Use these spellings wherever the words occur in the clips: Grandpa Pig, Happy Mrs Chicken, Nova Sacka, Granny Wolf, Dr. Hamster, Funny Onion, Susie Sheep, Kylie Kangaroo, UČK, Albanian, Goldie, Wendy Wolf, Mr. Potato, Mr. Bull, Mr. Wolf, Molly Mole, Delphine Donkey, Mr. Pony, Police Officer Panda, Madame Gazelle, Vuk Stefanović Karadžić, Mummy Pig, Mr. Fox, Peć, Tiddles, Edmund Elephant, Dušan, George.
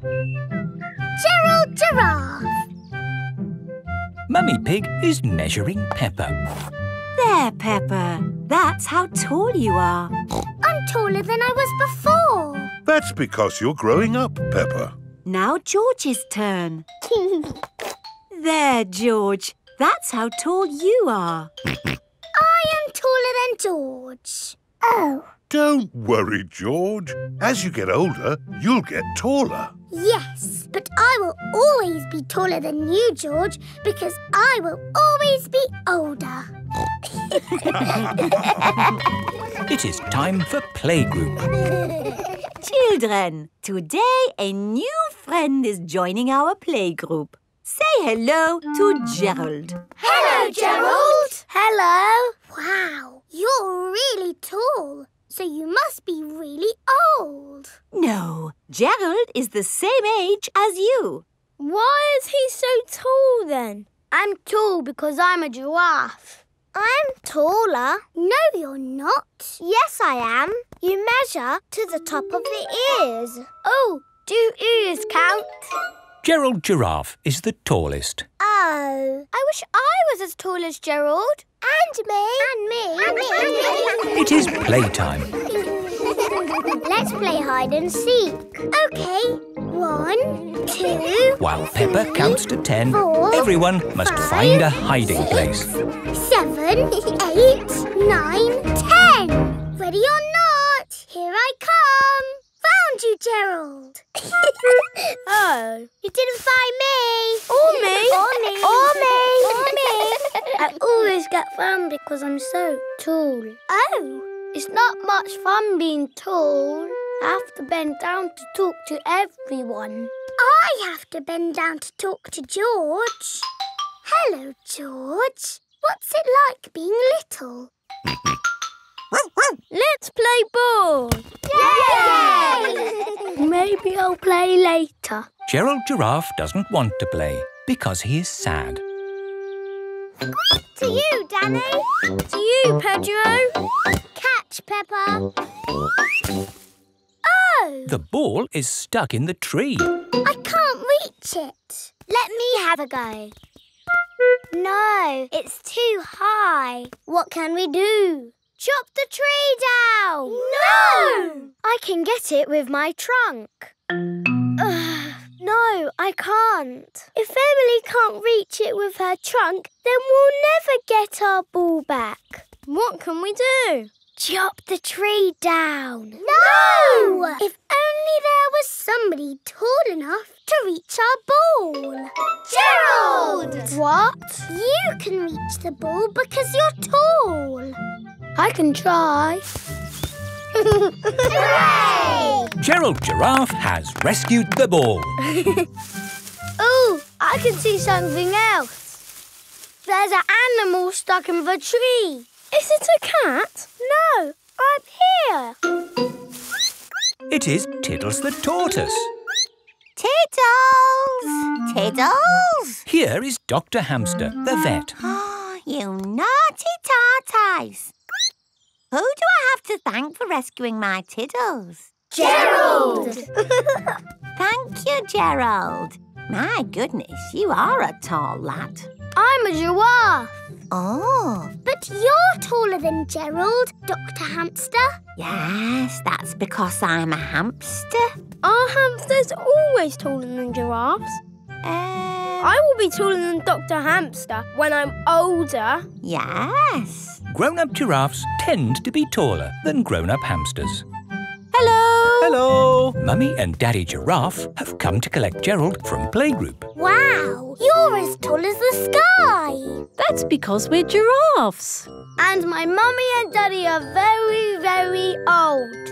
Gerald Giraffe. Mummy Pig is measuring Peppa. There, Peppa. That's how tall you are. I'm taller than I was before. That's because you're growing up, Peppa. Now George's turn. There, George. That's how tall you are. I am taller than George. Oh. Don't worry, George. As you get older, you'll get taller. Yes, but I will always be taller than you, George, because I will always be older. It is time for playgroup. Children, today a new friend is joining our playgroup. Say hello to Gerald. Hello, Gerald. Hello. Wow, you're really tall. So you must be really old. No, Gerald is the same age as you. Why is he so tall then? I'm tall because I'm a giraffe. I'm taller. No, you're not. Yes, I am. You measure to the top of the ears. Oh, do ears count? Gerald Giraffe is the tallest. Oh, I wish I was as tall as Gerald. And me. And me. And me. And me. It is playtime. Let's play hide and seek. Okay. 1, 2. While Peppa counts to 10, four, everyone must find a hiding place. 7, 8, 9, 10. Ready or not, here I come. Found you, Gerald. Oh, you didn't find me. Or me. Or me. Or me. Or me. I always get found because I'm so tall. Oh, it's not much fun being tall. I have to bend down to talk to everyone. I have to bend down to talk to George. Hello, George. What's it like being little? Let's play ball. Yay! Maybe I'll play later. Gerald Giraffe doesn't want to play because he is sad. Squeak to you, Danny. To you, Pedro. Catch, Peppa. Oh! The ball is stuck in the tree. I can't reach it. Let me have a go. No, it's too high. What can we do? Chop the tree down! No! I can get it with my trunk. No, I can't. If Emily can't reach it with her trunk, then we'll never get our ball back. What can we do? Chop the tree down. No! If only there was somebody tall enough to reach our ball. Gerald! What? You can reach the ball because you're tall. I can try. Hooray! Gerald Giraffe has rescued the ball. Oh, I can see something else. There's an animal stuck in the tree. Is it a cat? No, right here. It is Tiddles the tortoise. Tiddles! Tiddles! Here is Dr. Hamster, the vet. Oh, you naughty tarties. Who do I have to thank for rescuing my Tiddles? Gerald! Thank you, Gerald. My goodness, you are a tall lad. I'm a giraffe. Oh. But you're taller than Gerald, Dr. Hamster. Yes, that's because I'm a hamster. Are hamsters always taller than giraffes? I will be taller than Dr. Hamster when I'm older. Yes. Grown-up giraffes tend to be taller than grown-up hamsters. Hello. Hello. Mummy and Daddy Giraffe have come to collect Gerald from playgroup. Wow, you're as tall as the sky. That's because we're giraffes. And my mummy and daddy are very, very old.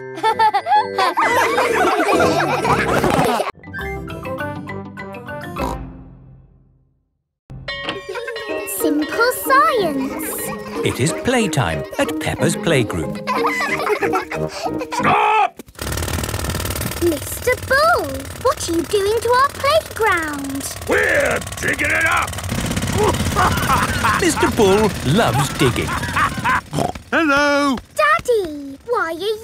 Simple science. It is playtime at Peppa's playgroup. Stop! Mr. Bull, what are you doing to our playground? We're digging it up! Mr. Bull loves digging. Hello! Daddy, why are you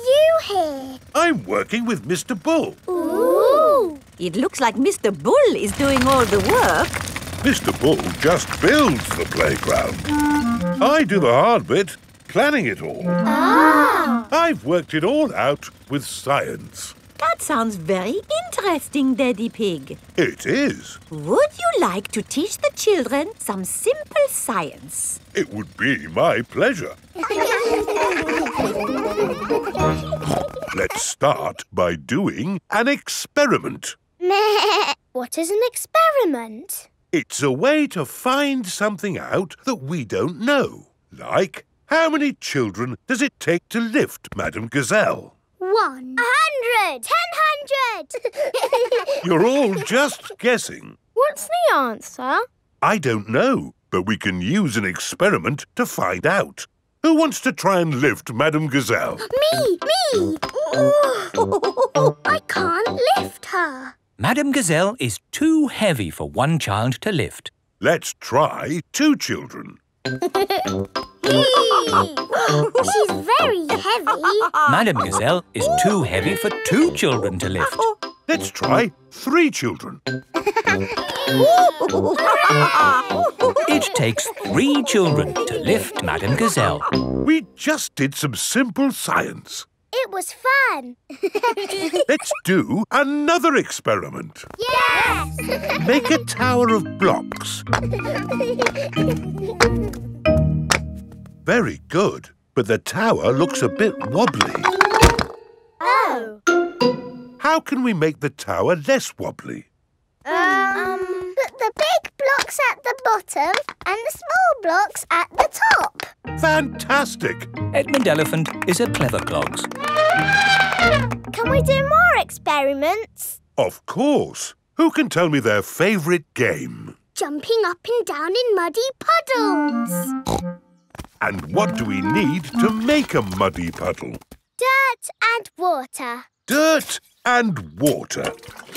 here? I'm working with Mr. Bull. Ooh! It looks like Mr. Bull is doing all the work. Mr. Bull just builds the playground. I do the hard bit, planning it all. Ah! I've worked it all out with science. That sounds very interesting, Daddy Pig. It is. Would you like to teach the children some simple science? It would be my pleasure. Let's start by doing an experiment. What is an experiment? It's a way to find something out that we don't know. Like, how many children does it take to lift Madame Gazelle? 1. 100! 1000! You're all just guessing. What's the answer? I don't know, but we can use an experiment to find out. Who wants to try and lift Madame Gazelle? Me! I can't lift her. Madame Gazelle is too heavy for one child to lift. Let's try 2 children. She's very heavy. Madame Gazelle is too heavy for 2 children to lift. Let's try 3 children. It takes 3 children to lift Madame Gazelle. We just did some simple science. It was fun. Let's do another experiment. Yes! Make a tower of blocks. Very good, but the tower looks a bit wobbly. Oh! How can we make the tower less wobbly? Put the big blocks at the bottom and the small blocks at the top. Fantastic! Edmund Elephant is a clever clogs. Can we do more experiments? Of course. Who can tell me their favourite game? Jumping up and down in muddy puddles. And what do we need to make a muddy puddle? Dirt and water. Dirt and water.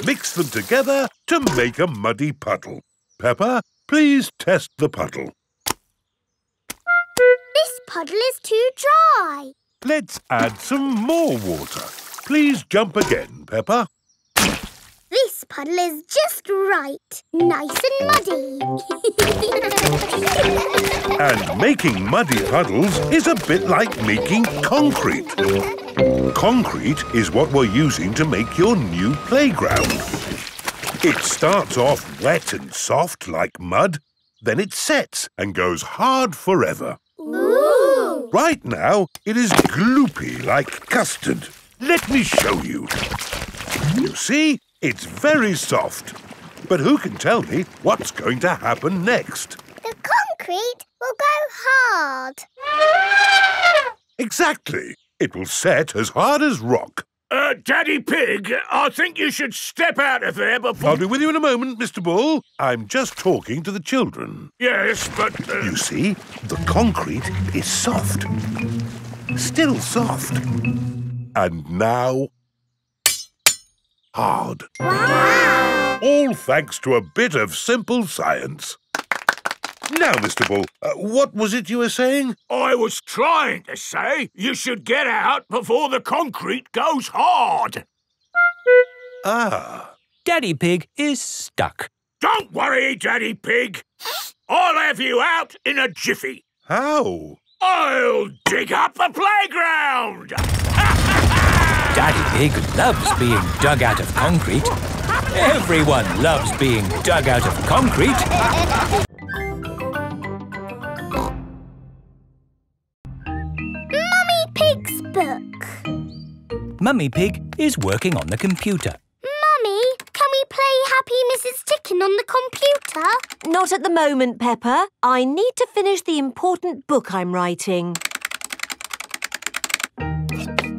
Mix them together to make a muddy puddle. Peppa, please test the puddle. This puddle is too dry. Let's add some more water. Please jump again, Peppa. This puddle is just right. Nice and muddy. And making muddy puddles is a bit like making concrete. Concrete is what we're using to make your new playground. It starts off wet and soft like mud. Then it sets and goes hard forever. Ooh. Right now, it is gloopy like custard. Let me show you. You see? It's very soft. But who can tell me what's going to happen next? The concrete will go hard. Exactly. It will set as hard as rock. Daddy Pig, I think you should step out of there before... I'll be with you in a moment, Mr. Bull. I'm just talking to the children. Yes, but... You see, the concrete is soft. Still soft. And now... hard. Wow. All thanks to a bit of simple science. Now, Mr. Bull, what was it you were saying? I was trying to say you should get out before the concrete goes hard. Ah. Daddy Pig is stuck. Don't worry, Daddy Pig. I'll have you out in a jiffy. How? I'll dig up the playground. Daddy Pig loves being dug out of concrete. Everyone loves being dug out of concrete. Mummy Pig's book. Mummy Pig is working on the computer. Mummy, can we play Happy Mrs Chicken on the computer? Not at the moment, Peppa. I need to finish the important book I'm writing.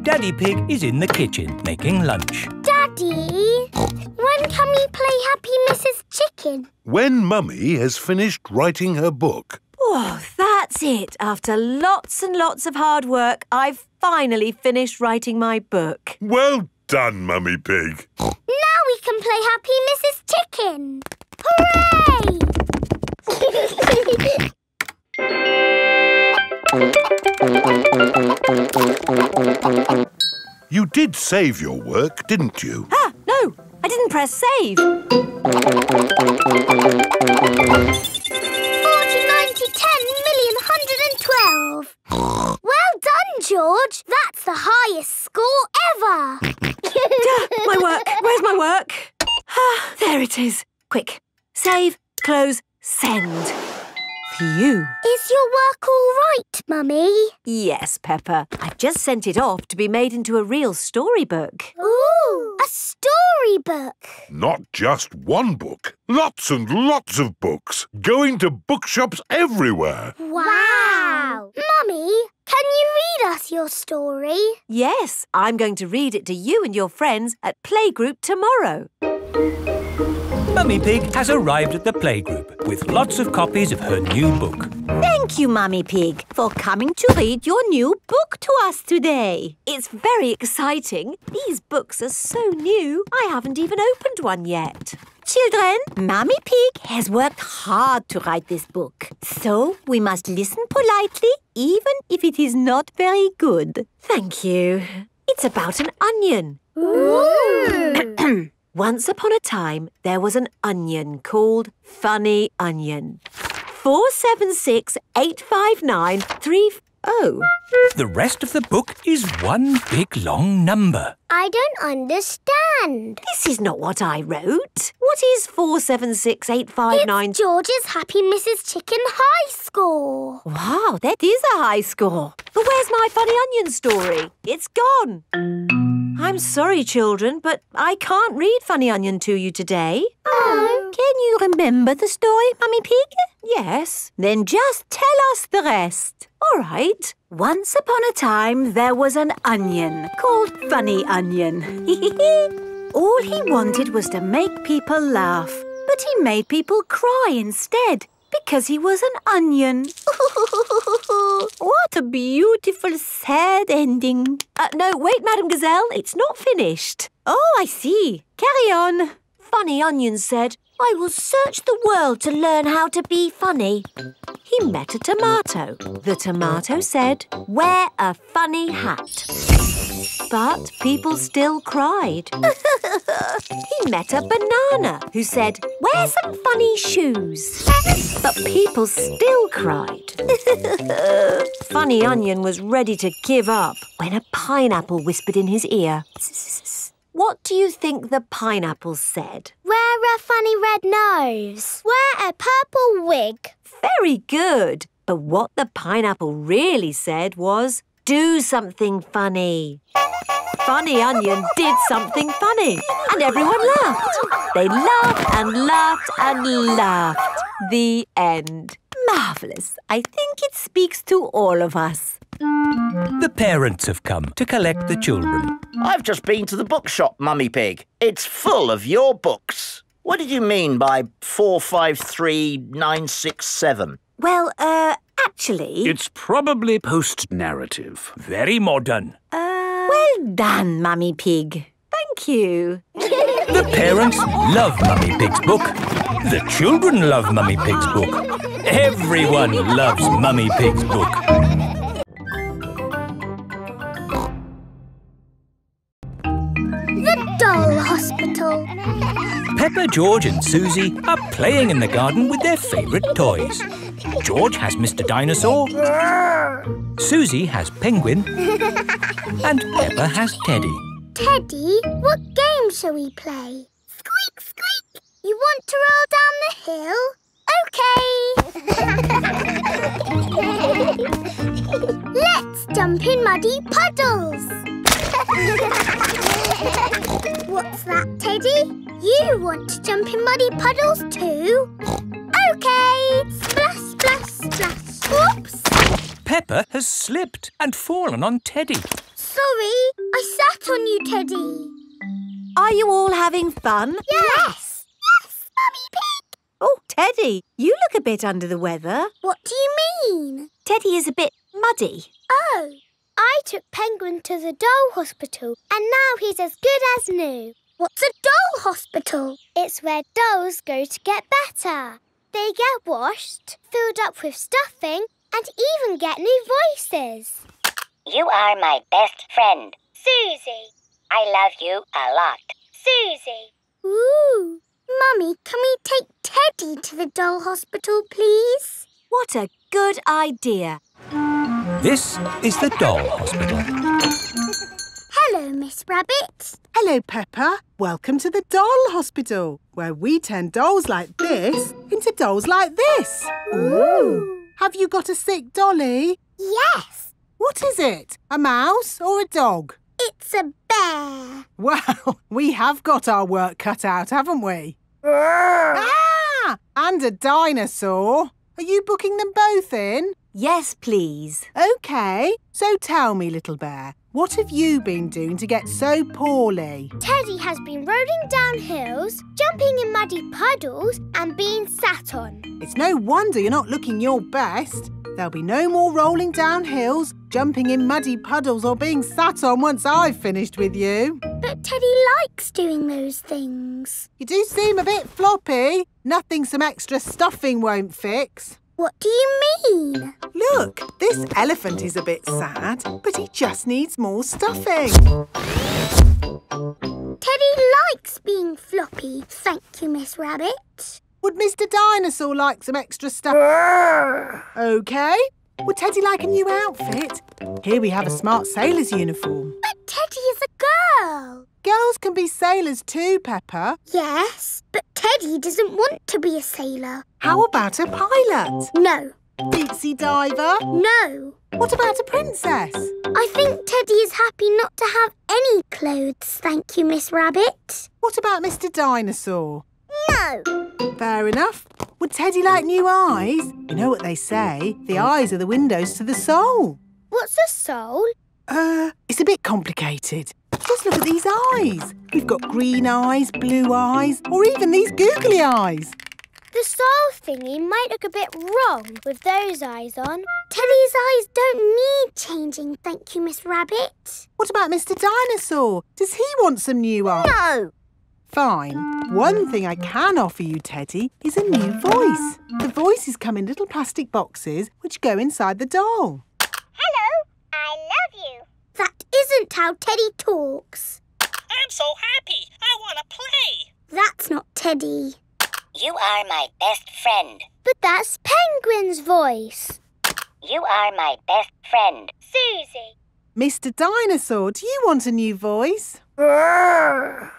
Daddy Pig is in the kitchen making lunch. Daddy, when can we play Happy Mrs Chicken? When Mummy has finished writing her book. Oh, that's it. After lots and lots of hard work, I've finally finished writing my book. Well done, Mummy Pig. Now we can play Happy Mrs Chicken. Hooray! You did save your work, didn't you? Ah, no, I didn't press save. 40, 90, 10, 1,000,112. Well done, George. That's the highest score ever. My work. Where's my work? Ah, there it is. Quick. Save, close, send. You. Is your work all right, Mummy? Yes, Peppa. I've just sent it off to be made into a real storybook. Ooh, a storybook. Not just one book. Lots and lots of books. Going to bookshops everywhere. Wow. Mummy, can you read us your story? Yes, I'm going to read it to you and your friends at playgroup tomorrow. Mummy Pig has arrived at the playgroup with lots of copies of her new book. Thank you, Mummy Pig, for coming to read your new book to us today. It's very exciting. These books are so new, I haven't even opened one yet. Children, Mummy Pig has worked hard to write this book. So we must listen politely, even if it is not very good. Thank you. It's about an onion. Ooh! Once upon a time, there was an onion called Funny Onion. 4, 7, 6, 8, 5, 9, 3, 0. The rest of the book is one big long number. I don't understand. This is not what I wrote. What is 4, 7, 6, 8, 5, 9? It's George's Happy Mrs Chicken high score. Wow, that is a high score. But where's my Funny Onion story? It's gone. I'm sorry, children, but I can't read Funny Onion to you today. Oh. Can you remember the story, Mummy Pig? Yes. Then just tell us the rest. All right. Once upon a time, there was an onion called Funny Onion. All he wanted was to make people laugh, but he made people cry instead. Because he was an onion. What a beautiful, sad ending. No, wait, Madame Gazelle, it's not finished. Oh, I see. Carry on. Funny Onion said, I will search the world to learn how to be funny. He met a tomato. The tomato said, wear a funny hat. But people still cried. He met a banana who said, wear some funny shoes. But people still cried. Funny Onion was ready to give up when a pineapple whispered in his ear. What do you think the pineapple said? Wear a funny red nose. Wear a purple wig. Very good. But what the pineapple really said was, do something funny. Funny Onion did something funny and everyone laughed. They laughed and laughed and laughed. The end. Marvellous. I think it speaks to all of us. The parents have come to collect the children. I've just been to the bookshop, Mummy Pig. It's full of your books. What did you mean by 4, 5, 3, 9, 6, 7? Well, actually... It's probably post-narrative. Very modern. Well done, Mummy Pig. Thank you. The parents love Mummy Pig's book. The children love Mummy Pig's book. Everyone loves Mummy Pig's book. The Doll Hospital. Peppa, George and Susie are playing in the garden with their favourite toys. George has Mr. Dinosaur, Susie has Penguin and Peppa has Teddy. Teddy, what game shall we play? Squeak, squeak! You want to roll down the hill? OK! Let's jump in muddy puddles! What's that, Teddy? You want to jump in muddy puddles too? OK! Splash, splash, splash. Whoops! Peppa has slipped and fallen on Teddy. Sorry, I sat on you, Teddy. Are you all having fun? Yes! Yes, Mummy Pig! Oh, Teddy, you look a bit under the weather. What do you mean? Teddy is a bit muddy. Oh! I took Penguin to the doll hospital and now he's as good as new. What's a doll hospital? It's where dolls go to get better. They get washed, filled up with stuffing and even get new voices. You are my best friend. Susie. I love you a lot. Susie. Ooh! Mummy, can we take Teddy to the doll hospital, please? What a good idea! This is the doll hospital. Hello, Miss Rabbit. Hello, Peppa. Welcome to the doll hospital, where we turn dolls like this into dolls like this. Ooh! Have you got a sick dolly? Yes. What is it? A mouse or a dog? It's a bear. Well, we have got our work cut out, haven't we? Ah! And a dinosaur. Are you booking them both in? Yes, please. OK. So tell me, little bear, what have you been doing to get so poorly? Teddy has been rolling down hills, jumping in muddy puddles and being sat on. It's no wonder you're not looking your best. There'll be no more rolling down hills, jumping in muddy puddles or being sat on once I've finished with you. But Teddy likes doing those things. You do seem a bit floppy. Nothing some extra stuffing won't fix. What do you mean? Look, this elephant is a bit sad, but he just needs more stuffing. Teddy likes being floppy, thank you, Miss Rabbit. Would Mr. Dinosaur like some extra stuff? OK. Would Teddy like a new outfit? Here we have a smart sailor's uniform. But Teddy is a girl. Girls can be sailors too, Peppa. Yes, but Teddy doesn't want to be a sailor. How about a pilot? No. Deep-sea diver? No. What about a princess? I think Teddy is happy not to have any clothes, thank you, Miss Rabbit. What about Mr. Dinosaur? No. Fair enough. Would Teddy like new eyes? You know what they say, the eyes are the windows to the soul. What's a soul? It's a bit complicated. Just look at these eyes. We've got green eyes, blue eyes, or even these googly eyes. The soul thingy might look a bit wrong with those eyes on. Teddy's eyes don't need changing, thank you, Miss Rabbit. What about Mr. Dinosaur? Does he want some new eyes? No! Fine. One thing I can offer you, Teddy, is a new voice. The voices come in little plastic boxes which go inside the doll. Hello, I love you. That isn't how Teddy talks. I'm so happy. I want to play. That's not Teddy. You are my best friend. But that's Penguin's voice. You are my best friend, Susie. Mr. Dinosaur, do you want a new voice?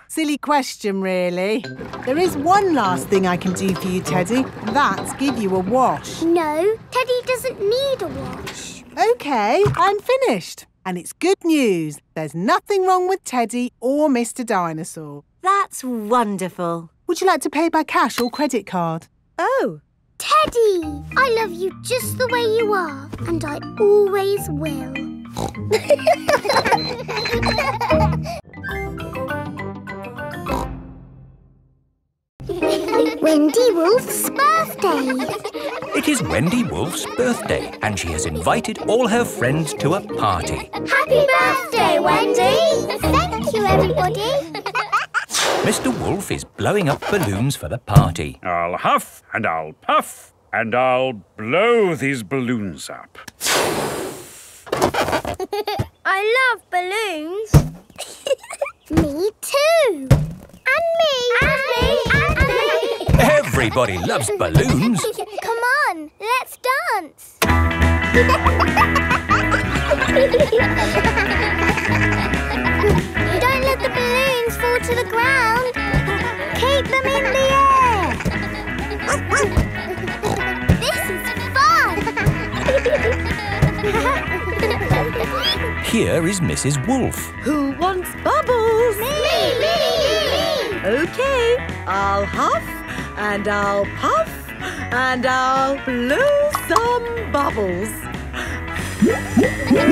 Silly question, really. There is one last thing I can do for you, Teddy. That's give you a wash. No, Teddy doesn't need a wash. OK, I'm finished. And it's good news. There's nothing wrong with Teddy or Mr. Dinosaur. That's wonderful. Would you like to pay by cash or credit card? Oh. Teddy, I love you just the way you are, and I always will. Wendy Wolf's birthday. It is Wendy Wolf's birthday, and she has invited all her friends to a party. Happy birthday, Wendy! Thank you, everybody. Mr. Wolf is blowing up balloons for the party. I'll huff and I'll puff and I'll blow these balloons up. I love balloons. Me too. And me. And me. And me. Everybody loves balloons. Come on, let's dance. Don't let the balloons fall to the ground. Keep them in the air. This is fun. Here is Mrs. Wolf. Who wants bubbles? Me, me, me, me! OK, I'll huff and I'll puff and I'll blow some bubbles. I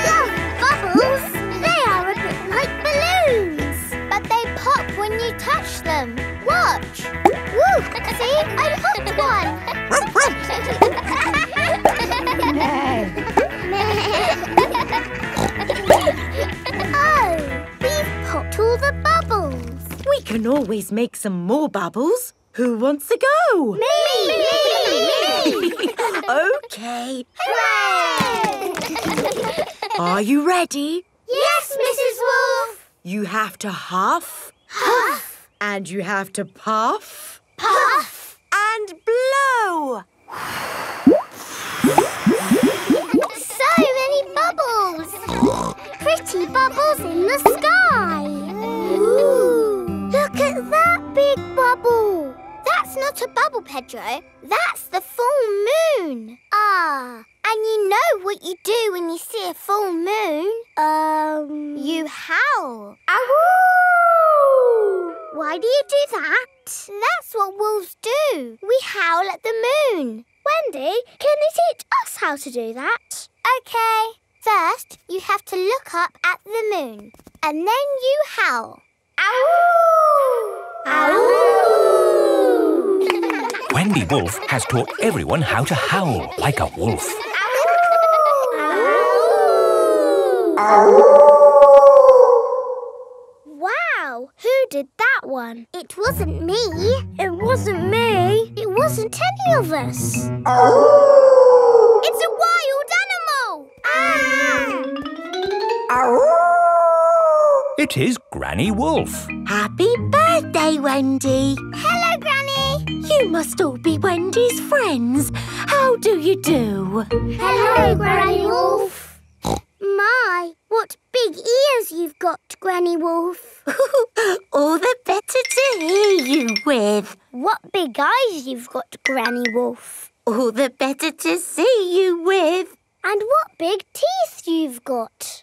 love bubbles! They are a bit like balloons. But they pop when you touch them. Watch! Woo! See? I popped one! Oh, we've popped all the bubbles. We can always make some more bubbles. Who wants to go? Me! Me! Me! OK. Hooray! Are you ready? Yes, Mrs. Wolf. You have to huff Huff. And you have to puff. Puff. And blow. So many bubbles. Pretty bubbles in the sky. Ooh. Look at that big bubble. That's not a bubble, Pedro. That's the full moon. Ah, and you know what you do when you see a full moon? You howl. Ow! Why do you do that? That's what wolves do. We howl at the moon. Wendy, can you teach us how to do that? OK. First, you have to look up at the moon. And then you howl. Ow! Ow! Wendy Wolf has taught everyone how to howl like a wolf. Ow! Ow! Ow! Wow! Who did that one? It wasn't me. It wasn't me. It wasn't any of us. Ow! It's a wild animal! Ah! Ow! It is Granny Wolf. Happy birthday, Wendy. Hello, Granny. You must all be Wendy's friends. How do you do? Hello, Granny Wolf. My, what big ears you've got, Granny Wolf. All the better to hear you with. What big eyes you've got, Granny Wolf. All the better to see you with. And what big teeth you've got.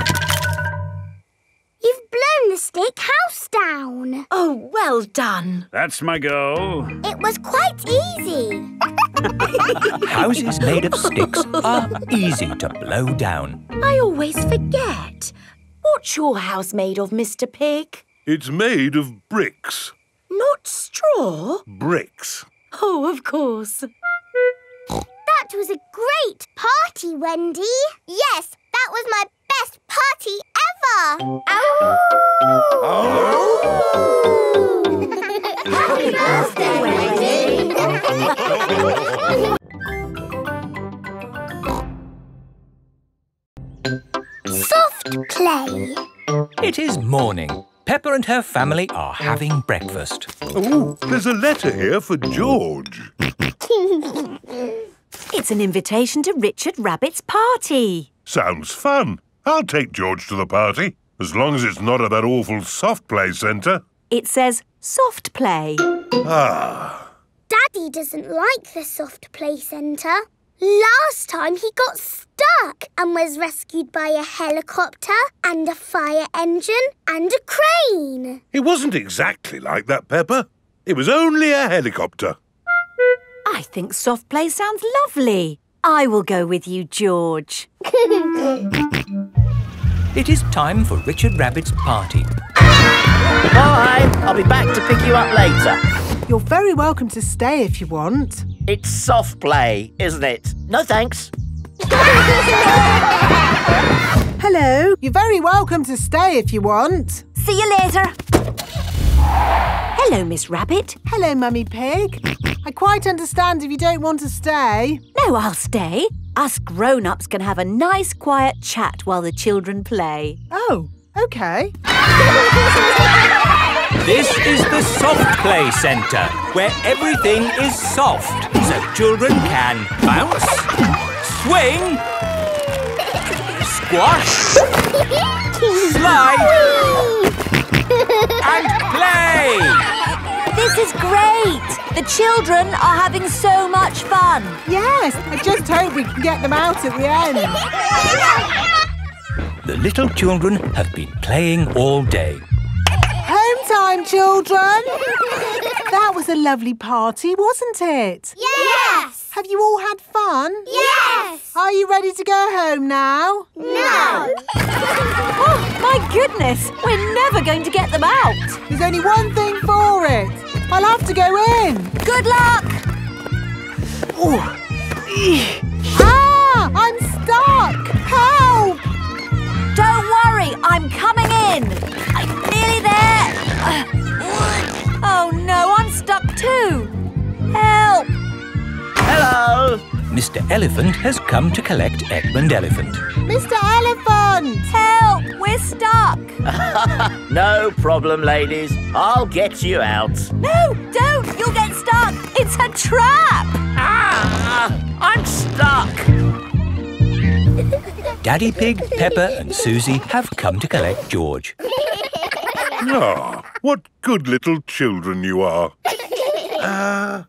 You've blown the stick house down. Oh, well done. That's my go. It was quite easy. Houses made of sticks are easy to blow down. I always forget. What's your house made of, Mr. Pig? It's made of bricks. Not straw? Bricks. Oh, of course. That was a great party, Wendy. Yes, that was my best party ever! Ow! Ow! Happy birthday, Wendy! Soft play. It is morning. Peppa and her family are having breakfast. Oh, there's a letter here for George. It's an invitation to Richard Rabbit's party. Sounds fun. I'll take George to the party, as long as it's not at that awful soft play centre. It says soft play. Ah. Daddy doesn't like the soft play centre. Last time he got stuck and was rescued by a helicopter and a fire engine and a crane. It wasn't exactly like that, Peppa. It was only a helicopter. I think soft play sounds lovely. I will go with you, George. It is time for Richard Rabbit's party. Bye! I'll be back to pick you up later. You're very welcome to stay if you want. It's soft play, isn't it? No thanks. Hello. You're very welcome to stay if you want. See you later. Hello, Miss Rabbit. Hello, Mummy Pig. I quite understand if you don't want to stay. No, I'll stay. Us grown-ups can have a nice, quiet chat while the children play. Oh, OK. This is the Soft Play Centre, where everything is soft, so children can bounce, swing, squash, slide and play! This is great! The children are having so much fun. Yes, I just hope we can get them out at the end. The little children have been playing all day. Home time, children! That was a lovely party, wasn't it? Yes! Have you all had fun? Yes! Are you ready to go home now? No! Oh, my goodness! We're never going to get them out! There's only one thing for it. I'll have to go in. Good luck! Ah! I'm stuck! Help! Don't worry, I'm coming in. I'm nearly there. Oh no, I'm stuck too. Help! Hello! Mr. Elephant has come to collect Edmund Elephant. Mr. Elephant! Help! We're stuck! No problem, ladies. I'll get you out. No, don't! You'll get stuck! It's a trap! Ah! I'm stuck! Daddy Pig, Peppa and Susie have come to collect George. Ah, what good little children you are.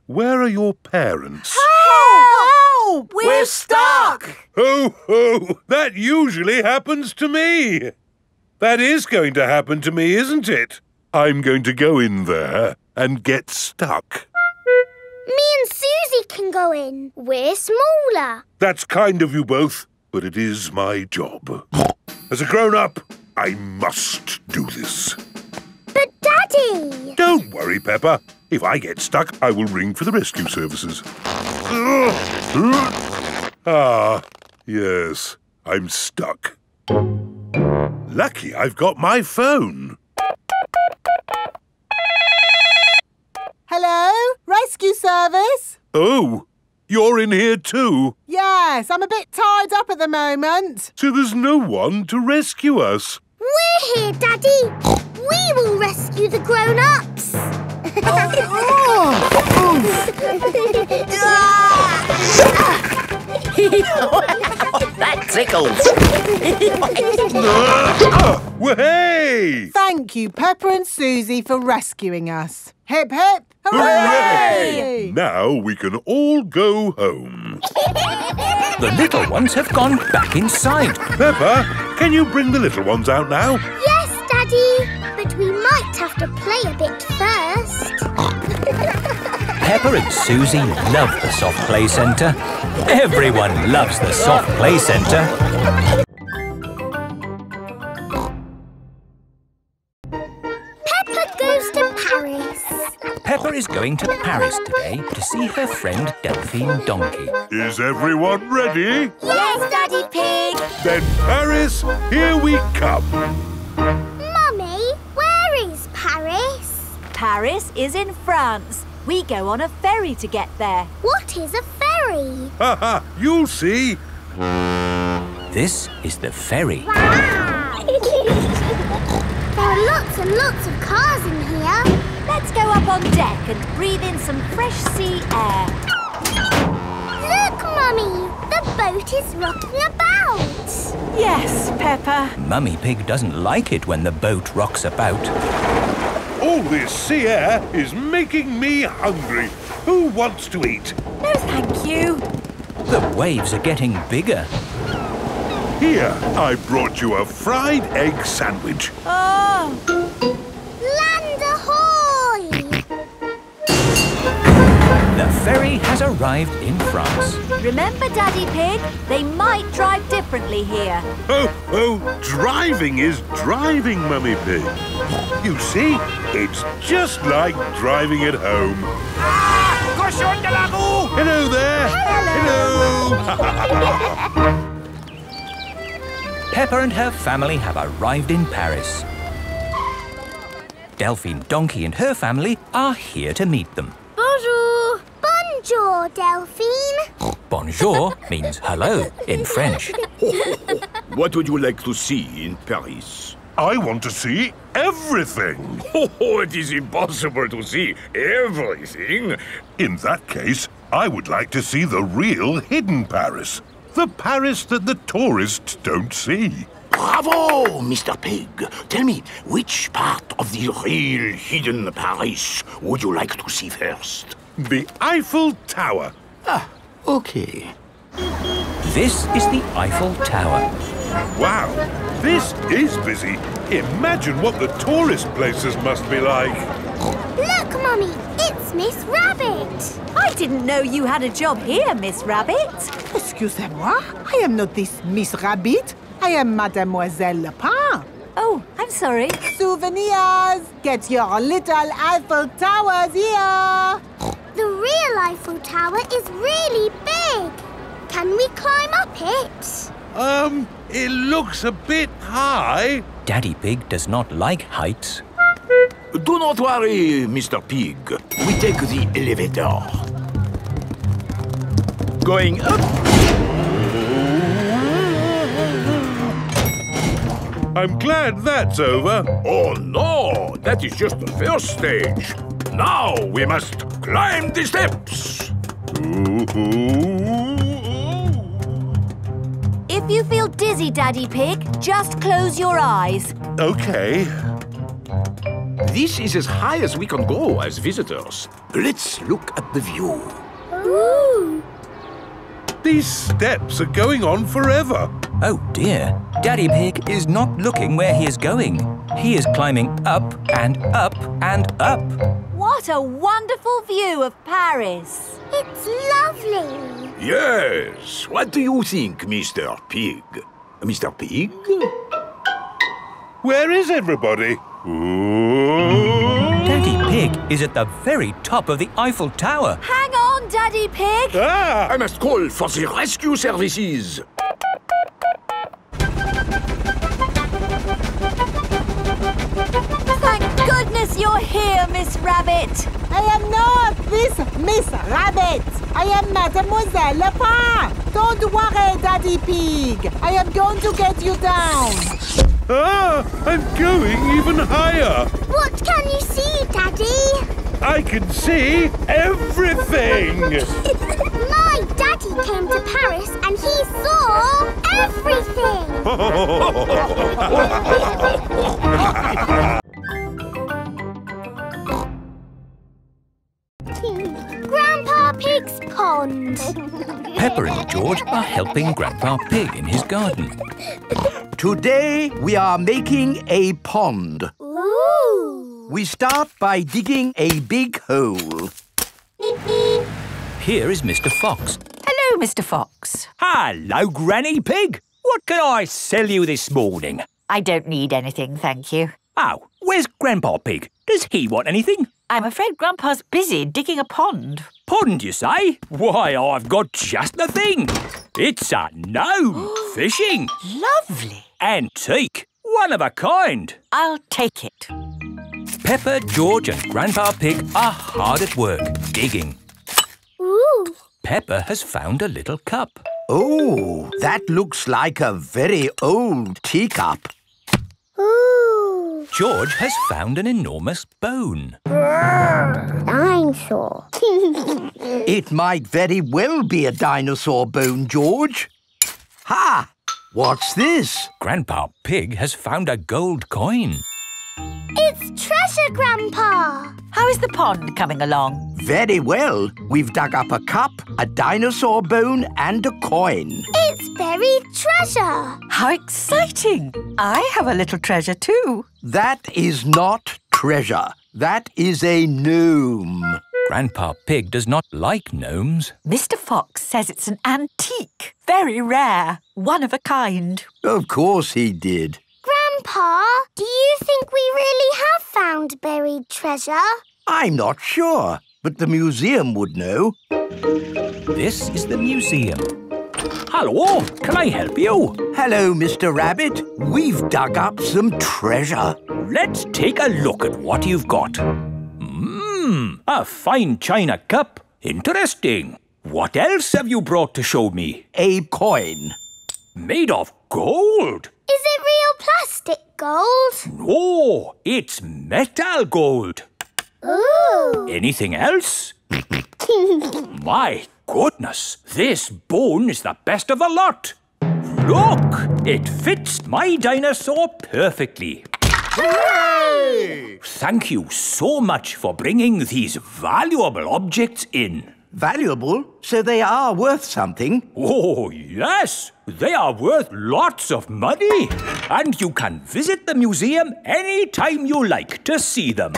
Where are your parents? Help! We're stuck! Ho, ho! That usually happens to me. That is going to happen to me, isn't it? I'm going to go in there and get stuck. Me and Susie can go in. We're smaller. That's kind of you both, but it is my job. As a grown-up, I must do this. But, Daddy! Don't worry, Peppa. If I get stuck, I will ring for the rescue services. Ah, yes, I'm stuck. Lucky I've got my phone. Hello? Rescue service? Oh, you're in here too? Yes, I'm a bit tied up at the moment. So there's no one to rescue us. We're here, Daddy. We will rescue the grown-ups. That tickles. Hey! Thank you, Peppa and Susie, for rescuing us. Hip hip! Hooray! Now we can all go home. The little ones have gone back inside. Peppa, can you bring the little ones out now? Yes, Daddy, but we might have to play a bit first. Peppa and Susie love the soft play centre. Everyone loves the soft play centre. Peppa goes to Paris. Peppa is going to Paris today to see her friend Delphine Donkey. Is everyone ready? Yes, Daddy Pig. Then Paris, here we come. Mummy, where is Paris? Paris is in France. We go on a ferry to get there. What is a ferry? Ha ha! You'll see. This is the ferry. Wow. There are lots and lots of cars in here. Let's go up on deck and breathe in some fresh sea air. Look, Mummy! The boat is rocking about. Yes, Peppa. Mummy Pig doesn't like it when the boat rocks about. All this sea air is making me hungry. Who wants to eat? No, thank you. The waves are getting bigger. Here, I brought you a fried egg sandwich. Oh! Land ahoy! The ferry has arrived in France. Remember, Daddy Pig, they might drive differently here. Oh, oh, driving is driving, Mummy Pig. You see, it's just like driving at home. Ah! Hello there! Hello! Hello. Peppa and her family have arrived in Paris. Delphine Donkey and her family are here to meet them. Bonjour! Bonjour, Delphine. Bonjour means hello in French. What would you like to see in Paris? I want to see everything. Oh, it is impossible to see everything. In that case, I would like to see the real hidden Paris. The Paris that the tourists don't see. Bravo, Mr. Pig. Tell me, which part of the real hidden Paris would you like to see first? The Eiffel Tower. Ah, okay. This is the Eiffel Tower. Wow, this is busy. Imagine what the tourist places must be like. Look, Mummy, it's Miss Rabbit. I didn't know you had a job here, Miss Rabbit. Excusez-moi, I am not this Miss Rabbit. I am Mademoiselle Lapin. Oh, I'm sorry. Souvenirs! Get your little Eiffel Towers here! The real Eiffel Eiffel Tower is really big. Can we climb up it? It looks a bit high. Daddy Pig does not like heights. Do not worry, Mr. Pig. We take the elevator. Going up. I'm glad that's over. Oh no, that is just the first stage. Now we must climb the steps. If you feel dizzy, Daddy Pig, just close your eyes. Okay. This is as high as we can go as visitors. Let's look at the view. Ooh! These steps are going on forever. Oh dear. Daddy Pig is not looking where he is going. He is climbing up and up and up. What a wonderful view of Paris. It's lovely. Yes. What do you think, Mr. Pig? Mr. Pig? Where is everybody? Daddy Pig is at the very top of the Eiffel Tower. Hang on, Daddy Pig. Ah! I must call for the rescue services. Thank goodness you're here, Miss Rabbit. I am not Miss Rabbit. I am Mademoiselle Lepas. Don't worry, Daddy Pig. I am going to get you down. Ah! I'm going even higher! What can you see, Daddy? I can see everything! My daddy came to Paris and he saw everything! Grandpa Pig's pond! Pepper and George are helping Grandpa Pig in his garden. Today, we are making a pond. Ooh! We start by digging a big hole. Here is Mr. Fox. Hello, Mr. Fox. Hello, Granny Pig. What can I sell you this morning? I don't need anything, thank you. Oh, where's Grandpa Pig? Does he want anything? I'm afraid Grandpa's busy digging a pond. Pond, you say? Why, I've got just the thing. It's a gnome fishing. Lovely. Antique. One of a kind. I'll take it. Pepper, George and Grandpa Pig are hard at work digging. Ooh. Pepper has found a little cup. Oh, that looks like a very old teacup. Ooh. George has found an enormous bone. Dinosaur. It might very well be a dinosaur bone, George. Ha! What's this? Grandpa Pig has found a gold coin. It's treasure, Grandpa. How is the pond coming along? Very well. We've dug up a cup, a dinosaur bone and a coin. It's buried treasure. How exciting. I have a little treasure too. That is not treasure. That is a gnome. Grandpa Pig does not like gnomes. Mr. Fox says it's an antique. Very rare. One of a kind. Of course he did. Grandpa, do you think we really have found buried treasure? I'm not sure, but the museum would know. This is the museum. Hello, can I help you? Hello, Mr. Rabbit. We've dug up some treasure. Let's take a look at what you've got. A fine china cup. Interesting. What else have you brought to show me? A coin. Made of gold. Is it real plastic gold? No, it's metal gold. Ooh. Anything else? My goodness, this bone is the best of the lot. Look, it fits my dinosaur perfectly. Hooray! Thank you so much for bringing these valuable objects in. Valuable? So they are worth something? Oh, yes. They are worth lots of money. And you can visit the museum any time you like to see them.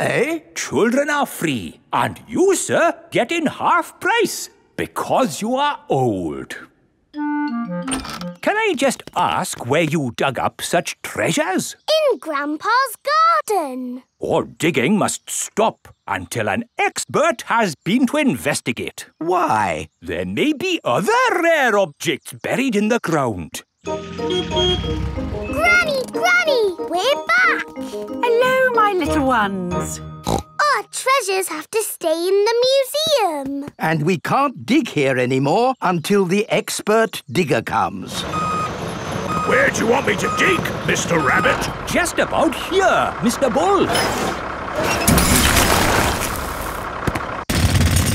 Eh? Children are free. And you, sir, get in half price because you are old. Can I just ask where you dug up such treasures? In Grandpa's garden. All digging must stop until an expert has been to investigate. Why? There may be other rare objects buried in the ground. Granny, Granny, we're back. Hello, my little ones. Our treasures have to stay in the museum. And we can't dig here anymore until the expert digger comes. Where do you want me to dig, Mr. Rabbit? Just about here, Mr. Bull.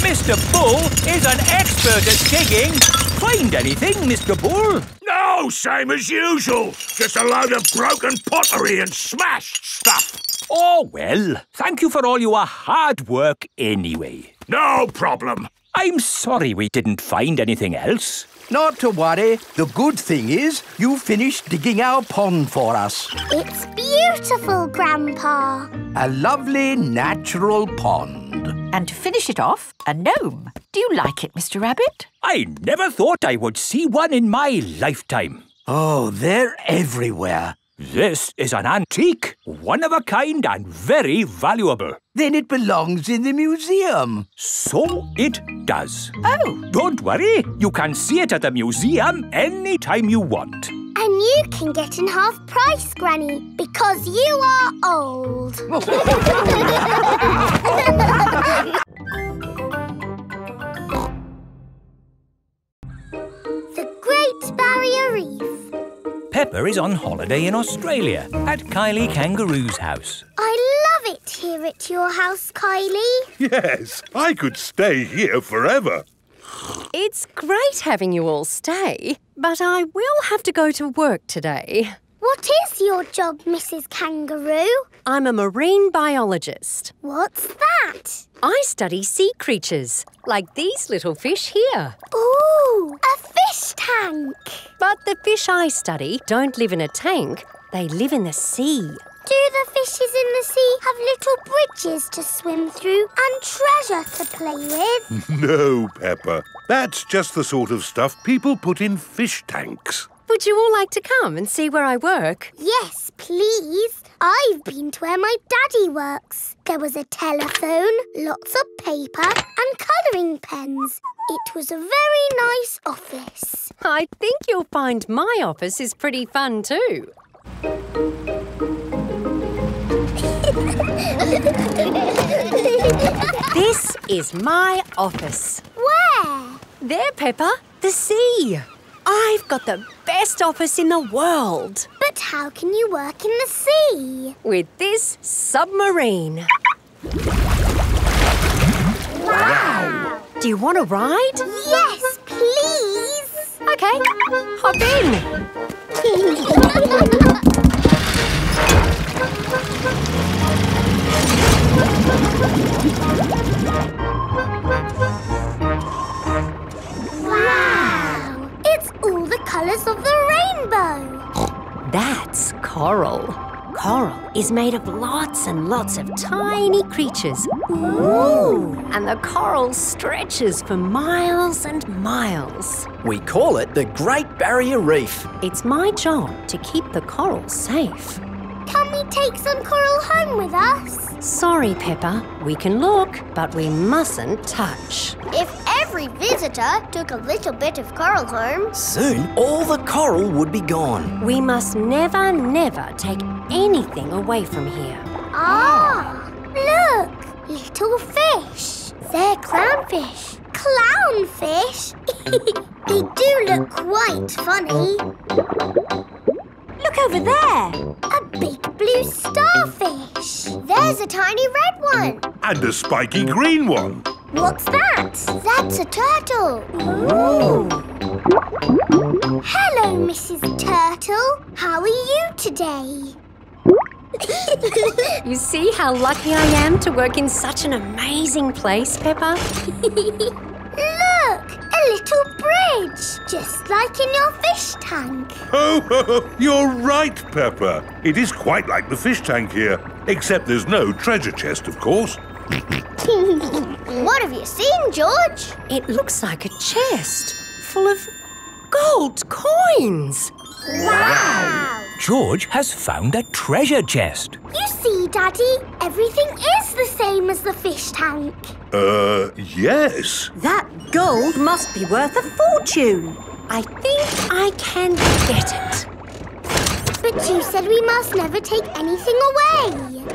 Mr. Bull is an expert at digging. Find anything, Mr. Bull? No, same as usual. Just a load of broken pottery and smashed stuff. Oh, well, thank you for all your hard work anyway. No problem. I'm sorry we didn't find anything else. Not to worry. The good thing is you finished digging our pond for us. It's beautiful, Grandpa. A lovely natural pond. And to finish it off, a gnome. Do you like it, Mr. Rabbit? I never thought I would see one in my lifetime. Oh, they're everywhere. This is an antique, one-of-a-kind and very valuable. Then it belongs in the museum. So it does. Oh. Don't worry. You can see it at the museum any time you want. And you can get in half price, Granny, because you are old. The Great Barrier Reef. Peppa is on holiday in Australia at Kylie Kangaroo's house. I love it here at your house, Kylie. Yes, I could stay here forever. It's great having you all stay, but I will have to go to work today. What is your job, Mrs. Kangaroo? I'm a marine biologist. What's that? I study sea creatures, like these little fish here. Ooh, a fish tank. But the fish I study don't live in a tank. They live in the sea. Do the fishes in the sea have little bridges to swim through and treasure to play with? No, Peppa. That's just the sort of stuff people put in fish tanks. Would you all like to come and see where I work? Yes, please. I've been to where my daddy works. There was a telephone, lots of paper and colouring pens. It was a very nice office. I think you'll find my office is pretty fun too. This is my office. Where? There, Peppa. The sea. I've got the best office in the world. But how can you work in the sea? With this submarine. Wow! Do you want to ride? Yes, please. OK, hop in. Wow! It's all the colours of the rainbow. That's coral. Coral is made of lots and lots of tiny creatures. Ooh! And the coral stretches for miles and miles. We call it the Great Barrier Reef. It's my job to keep the coral safe. Can we take some coral home with us? Sorry, Peppa. We can look, but we mustn't touch. If every visitor took a little bit of coral home, soon all the coral would be gone. We must never, never take anything away from here. Ah! Look! Little fish. They're clownfish. Clownfish? They do look quite funny. Look over there. A big blue starfish. There's a tiny red one. And a spiky green one. What's that? That's a turtle. Ooh. Hello, Mrs. Turtle. How are you today? You see how lucky I am to work in such an amazing place, Peppa? Look, a little bridge, just like in your fish tank. Oh, you're right, Peppa. It is quite like the fish tank here, except there's no treasure chest, of course. What have you seen, George? It looks like a chest full of Gold coins! Wow! George has found a treasure chest. You see, Daddy, everything is the same as the fish tank. Yes. That gold must be worth a fortune. I think I can get it. But you said we must never take anything away.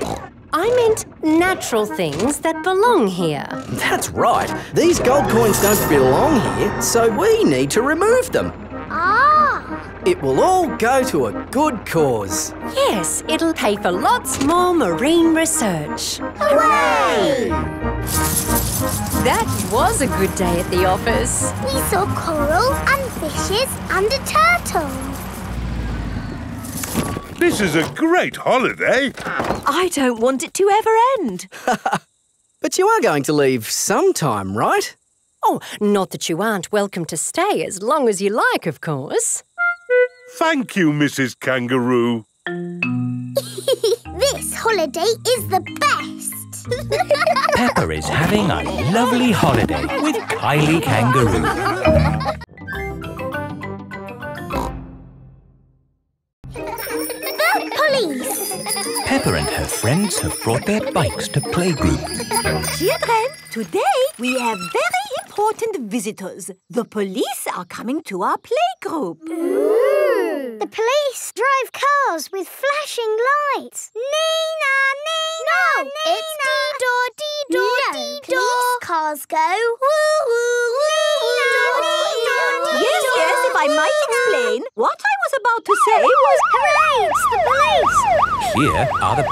I meant natural things that belong here. That's right. These gold coins don't belong here, so we need to remove them. Ah! It will all go to a good cause. Yes, it'll pay for lots more marine research. Hooray! That was a good day at the office. We saw coral and fishes and a turtle. This is a great holiday. I don't want it to ever end. But you are going to leave sometime, right? Oh, not that you aren't welcome to stay as long as you like, of course. Thank you, Mrs. Kangaroo. This holiday is the best. Peppa is having a lovely holiday with Kylie Kangaroo. Police! Peppa and her friends have brought their bikes to playgroup. Children, today we have very important visitors. The police are coming to our playgroup. The police drive cars with flashing lights. Nina! Nina! No, Nina. It's dee-daw, dee-daw, no, dee-daw. Police cars go woo-woo, woo-woo. Yes, yes, if I might explain, what I was about to say was, hooray, it's the police! Here are the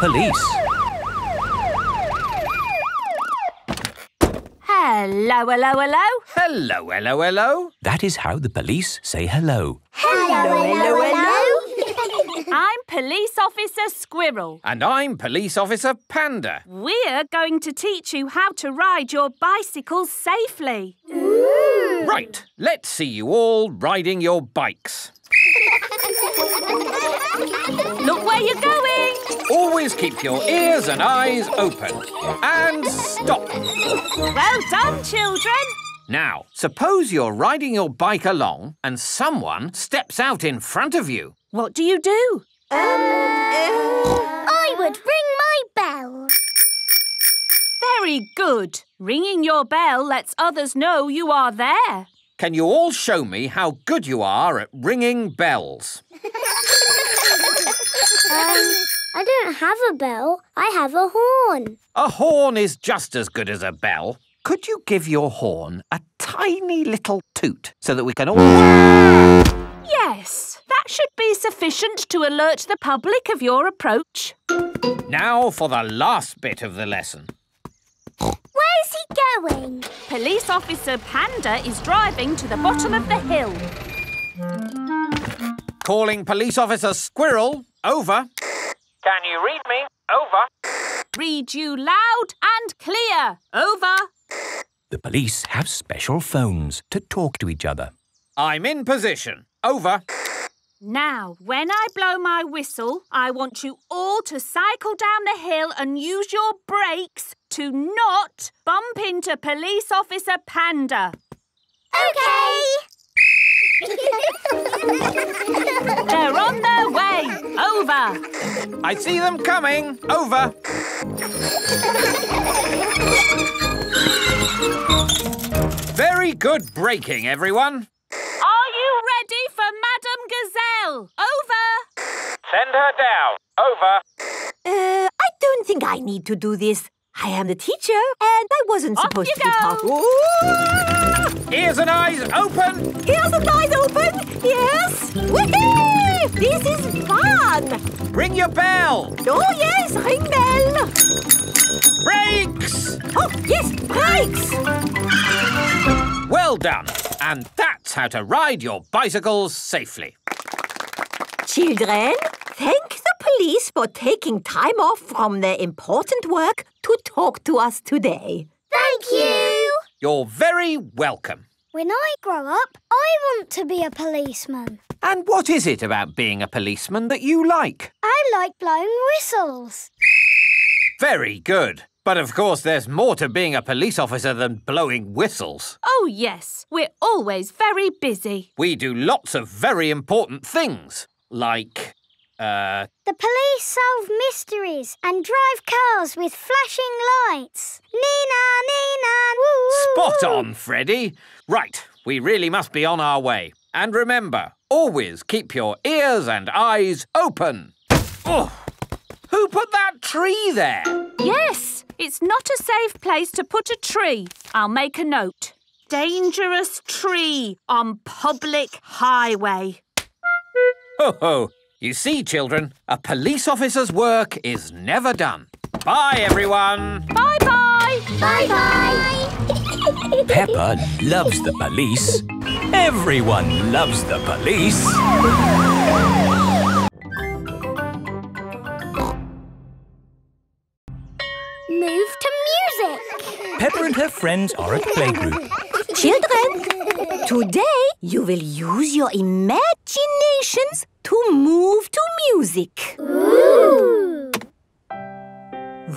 police. Hello, hello, hello. Hello, hello, hello. That is how the police say hello. Hello, hello, hello. I'm Police Officer Squirrel. And I'm Police Officer Panda. We're going to teach you how to ride your bicycles safely. Ooh. Right, let's see you all riding your bikes. Look where you're going! Always keep your ears and eyes open. And stop! Well done, children! Now, suppose you're riding your bike along and someone steps out in front of you. What do you do? I would ring my bell. Very good. Ringing your bell lets others know you are there. Can you all show me how good you are at ringing bells? I don't have a bell. I have a horn. A horn is just as good as a bell. Could you give your horn a tiny little toot so that we can all... Yes, that should be sufficient to alert the public of your approach. Now for the last bit of the lesson. Where's he going? Police Officer Panda is driving to the bottom of the hill. Calling Police Officer Squirrel. Over. Can you read me? Over. Read you loud and clear. Over. The police have special phones to talk to each other. I'm in position. Over. Now, when I blow my whistle, I want you all to cycle down the hill and use your brakes to not bump into Police Officer Panda. Okay! They're on their way. Over. I see them coming. Over. Very good braking, everyone. Ready for Madame Gazelle. Over. Send her down. Over. I don't think I need to do this. I am the teacher and I wasn't supposed to be talking. Ooh. Ears and eyes open. Ears and eyes open. Yes. Whee! This is fun. Ring your bell. Oh, yes. Ring bell. Brakes. Oh, yes. Brakes. Well done. And that's how to ride your bicycles safely. Children, thank the police for taking time off from their important work to talk to us today. Thank you. You're very welcome. When I grow up, I want to be a policeman. And what is it about being a policeman that you like? I like blowing whistles. Very good. But of course, there's more to being a police officer than blowing whistles. Oh, Oh, yes. We're always very busy. We do lots of very important things, like... The police solve mysteries and drive cars with flashing lights. Nina, Nina, woo! Spot on, Freddy. Right, we really must be on our way. And remember, always keep your ears and eyes open. Oh, who put that tree there? Yes, it's not a safe place to put a tree. I'll make a note. Dangerous tree on public highway. Ho ho. You see, children, a police officer's work is never done. Bye, everyone. Bye-bye. Bye-bye. Peppa loves the police. Everyone loves the police. Move to music. Peppa and her friends are at playgroup. Children, today you will use your imaginations to move to music. Ooh.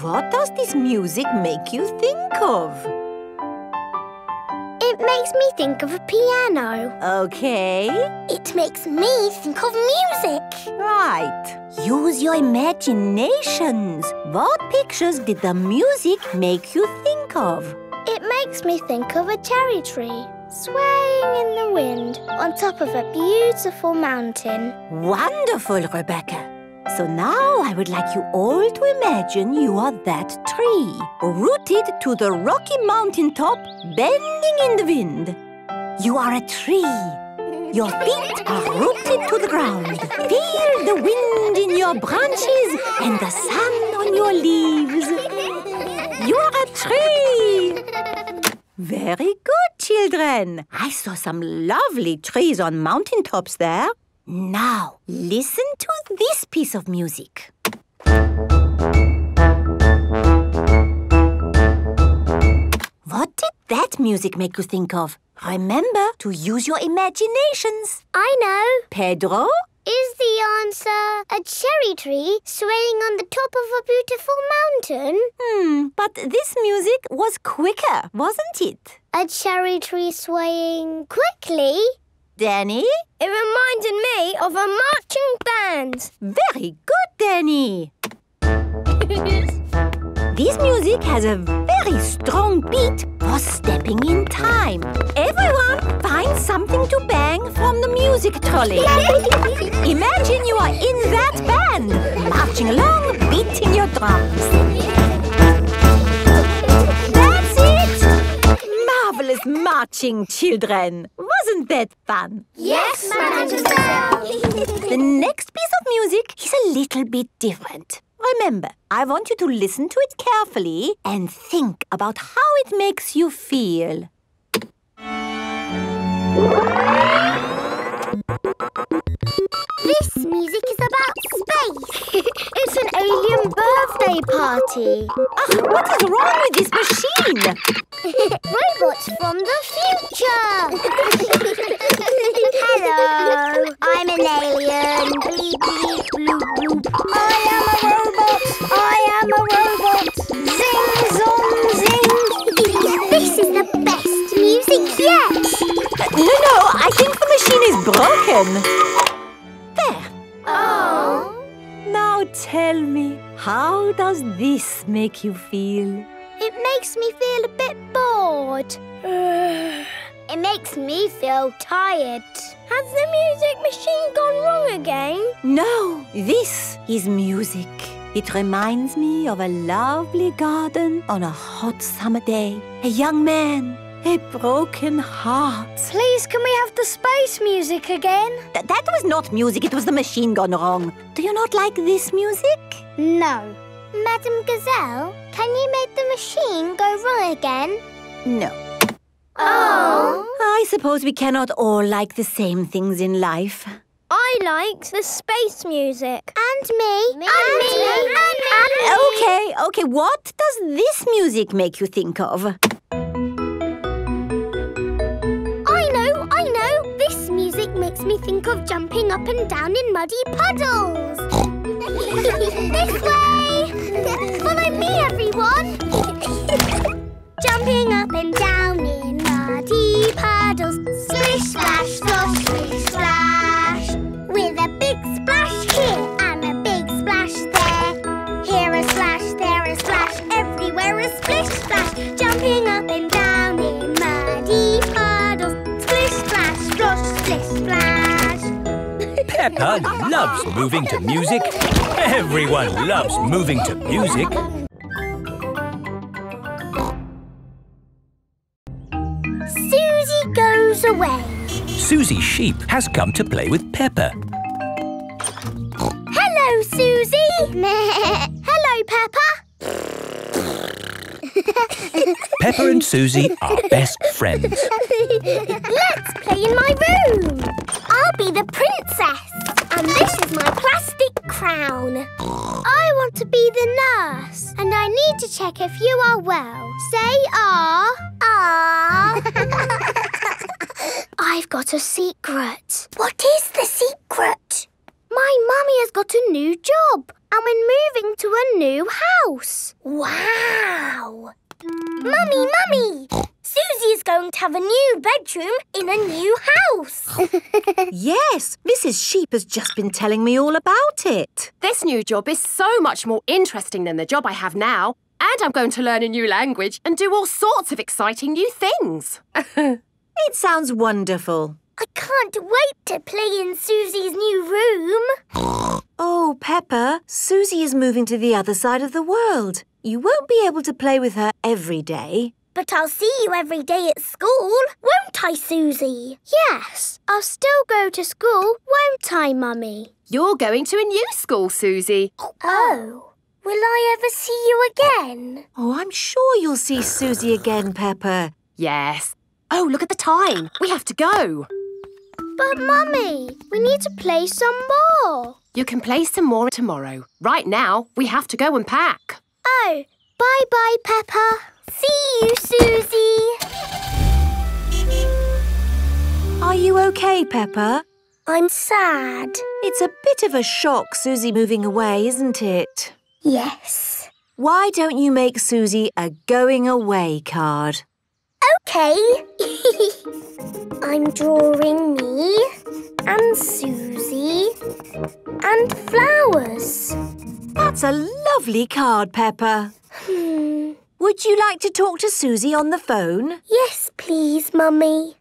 What does this music make you think of? It makes me think of a piano. Okay. It makes me think of music. Right. Use your imaginations. What pictures did the music make you think of? It makes me think of a cherry tree swaying in the wind on top of a beautiful mountain. Wonderful, Rebecca. So now I would like you all to imagine you are that tree, rooted to the rocky mountaintop, bending in the wind. You are a tree. Your feet are rooted to the ground. Feel the wind in your branches and the sun on your leaves. You are a tree. Very good, children. I saw some lovely trees on mountain tops there. Now, listen to this piece of music. What did that music make you think of? Remember to use your imaginations. I know. Pedro? Is the answer a cherry tree swaying on the top of a beautiful mountain? But this music was quicker, wasn't it? A cherry tree swaying quickly? Danny? It reminded me of a marching band. Very good, Danny. This music has a very strong beat for stepping in time. Everyone, find something to bang from the music trolley. Imagine you are in that band, marching along, beating your drums. That's it! Marvelous marching, children. Wasn't that fun? Yes, Madame Gazelle. The next piece of music is a little bit different. Remember, I want you to listen to it carefully and think about how it makes you feel. This music is about space. It's an alien birthday party. What is wrong with this machine? Robots from the future. Hello, I'm an alien. Bleep, bleep, bloop, bloop. I am a robot. I am a robot. Zing, zong, zing. This is the best music yet. No, I think the machine is broken. There. Oh. Now tell me, how does this make you feel? It makes me feel a bit bored. It makes me feel tired. Has the music machine gone wrong again? No, this is music. It reminds me of a lovely garden on a hot summer day. A young man. A broken heart. Please, can we have the space music again? That was not music. It was the machine gone wrong. Do you not like this music? No. Madame Gazelle, can you make the machine go wrong again? No. Oh. I suppose we cannot all like the same things in life. I liked the space music. And me. And me. Okay. What does this music make you think of? Makes me think of jumping up and down in muddy puddles. This way! Follow me, everyone! Jumping up and down in muddy Splish, splash, splash, splish, splash. With a big splash here and a big splash there. Here a splash, there a splash, everywhere a splish, splash. Jumping up and down in muddy puddles. Splish, splash, splash, splish, splash. Peppa loves moving to music. Everyone loves moving to music. Away. Susie Sheep has come to play with Peppa. Hello, Susie. Hello, Peppa. Peppa and Susie are best friends. Let's play in my room. I'll be the princess. And this is my plastic crown. I want to be the nurse. And I need to check if you are well. Say ah. Ah. I've got a secret. What is the secret? My mummy has got a new job and we're moving to a new house. Wow! Mummy, Mummy! Susie's going to have a new bedroom in a new house. Yes, Mrs. Sheep has just been telling me all about it. This new job is so much more interesting than the job I have now. And I'm going to learn a new language and do all sorts of exciting new things. It sounds wonderful. I can't wait to play in Susie's new room. Oh, Peppa, Susie is moving to the other side of the world. You won't be able to play with her every day. But I'll see you every day at school, won't I, Susie? Yes, I'll still go to school, won't I, Mummy? You're going to a new school, Susie. Oh. Will I ever see you again? Oh, I'm sure you'll see Susie again, Peppa. Yes. Oh, look at the time. We have to go. But, Mummy, we need to play some more. You can play some more tomorrow. Right now, we have to go and pack. Oh, bye-bye, Peppa. See you, Susie. Are you OK, Peppa? I'm sad. It's a bit of a shock, Susie moving away, isn't it? Yes. Why don't you make Susie a going-away card? Okay. I'm drawing me and Susie and flowers. That's a lovely card, Peppa. Would you like to talk to Susie on the phone? Yes, please, Mummy.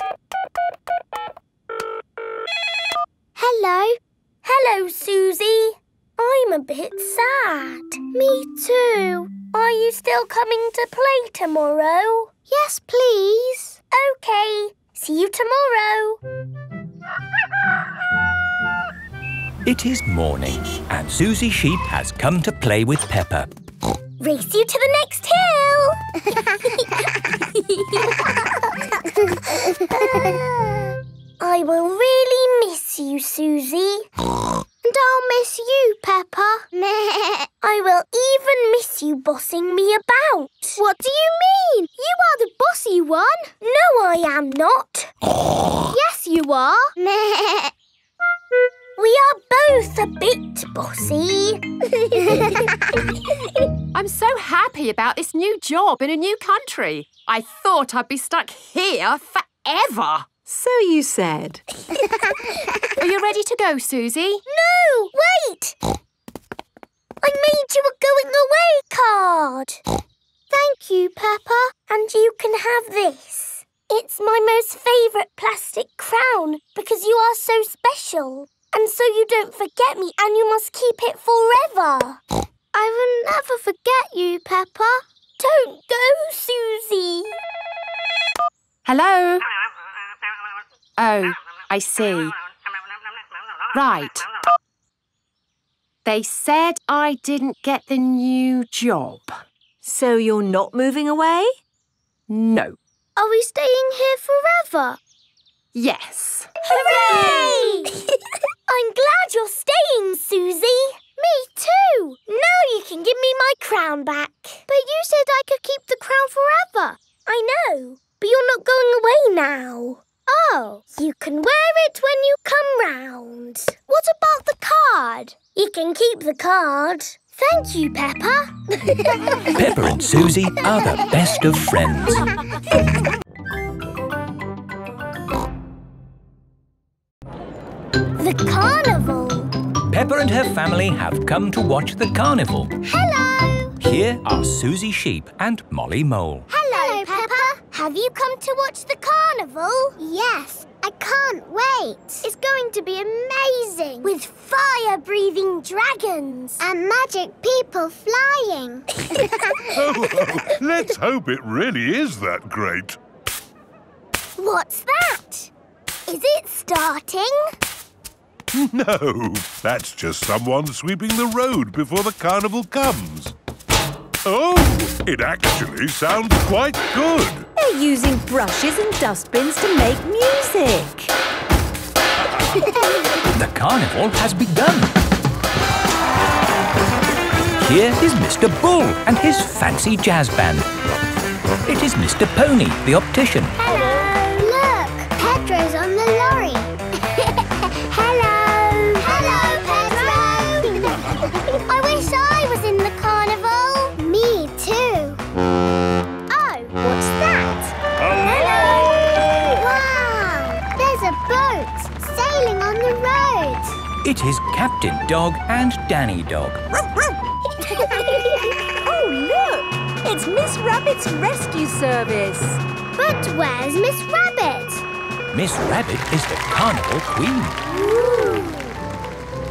Hello. Hello, Susie. I'm a bit sad. Me too. Are you still coming to play tomorrow? Yes, please. OK. See you tomorrow. It is morning and Susie Sheep has come to play with Peppa. Race you to the next hill. I will really miss you, Susie. And I'll miss you, Peppa. I will even miss you bossing me about. What do you mean? You are the bossy one. No, I am not. Yes, you are. We are both a bit bossy. I'm so happy about this new job in a new country. I thought I'd be stuck here forever. So you said. Are you ready to go, Susie? No, wait! I made you a going-away card. Thank you, Peppa. And you can have this. It's my most favourite plastic crown because you are so special. And so you don't forget me and you must keep it forever. I will never forget you, Peppa. Don't go, Susie. Hello? Oh, I see. Right. They said I didn't get the new job. So you're not moving away? No. Are we staying here forever? Yes. Hooray! I'm glad you're staying, Susie. Me too. Now you can give me my crown back. But you said I could keep the crown forever. I know, but you're not going away now. Oh, you can wear it when you come round. What about the card? You can keep the card. Thank you, Peppa. Peppa and Susie are the best of friends. the carnival. Peppa and her family have come to watch the carnival. Hello! Here are Susie Sheep and Molly Mole. Hello, Peppa. Have you come to watch the carnival? Yes, I can't wait. It's going to be amazing. With fire-breathing dragons. And magic people flying. Oh, let's hope it really is that great. What's that? Is it starting? No, that's just someone sweeping the road before the carnival comes. Oh, it actually sounds quite good. They're using brushes and dustbins to make music. The carnival has begun. Here is Mr. Bull and his fancy jazz band. It is Mr. Pony, the optician. Hello. Look, Pedro's on the lorry. Hello. Hello, Pedro. I wish I was in the carnival. Me too. Oh, what's that? Hello. Wow, there's a boat sailing on the road. It is Captain Dog and Danny Dog. Oh, look, it's Miss Rabbit's rescue service. But where's Miss Rabbit? Miss Rabbit is the carnival queen. Ooh.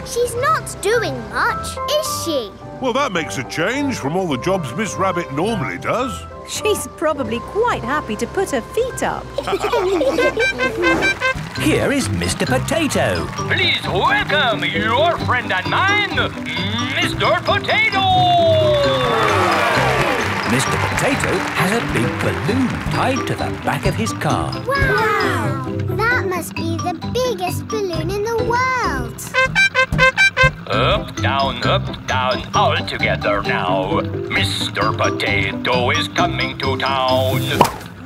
She's not doing much, is she? Well, that makes a change from all the jobs Miss Rabbit normally does. She's probably quite happy to put her feet up. Here is Mr. Potato. Please welcome your friend and mine, Mr. Potato! Mr. Potato has a big balloon tied to the back of his car. Wow! That must be the biggest balloon in the world. Up, down, all together now. Mr. Potato is coming to town.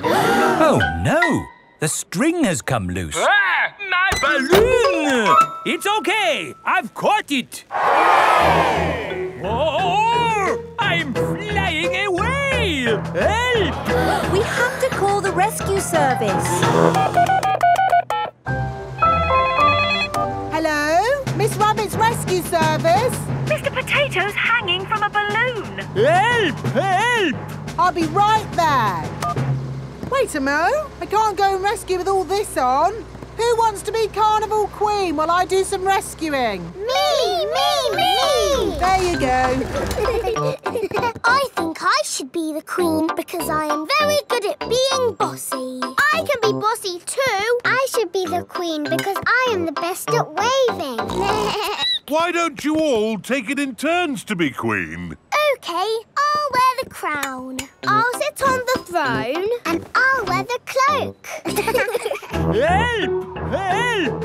Oh, no! The string has come loose. Ah, my balloon! It's okay. I've caught it. Oh, I'm flying away. Help! We have to call the rescue service. Hello? Miss Rabbit's rescue service? Mr. Potato's hanging from a balloon. Help! Help! I'll be right there. Wait a mo. I can't go and rescue with all this on. Who wants to be Carnival Queen while I do some rescuing? Me! There you go. I think I should be the queen because I am very good at being bossy. I can be bossy too. I should be the queen because I am the best at waving. Why don't you all take it in turns to be queen? OK, I'll wear the crown. I'll sit on the throne. And I'll wear the cloak. Help! Help!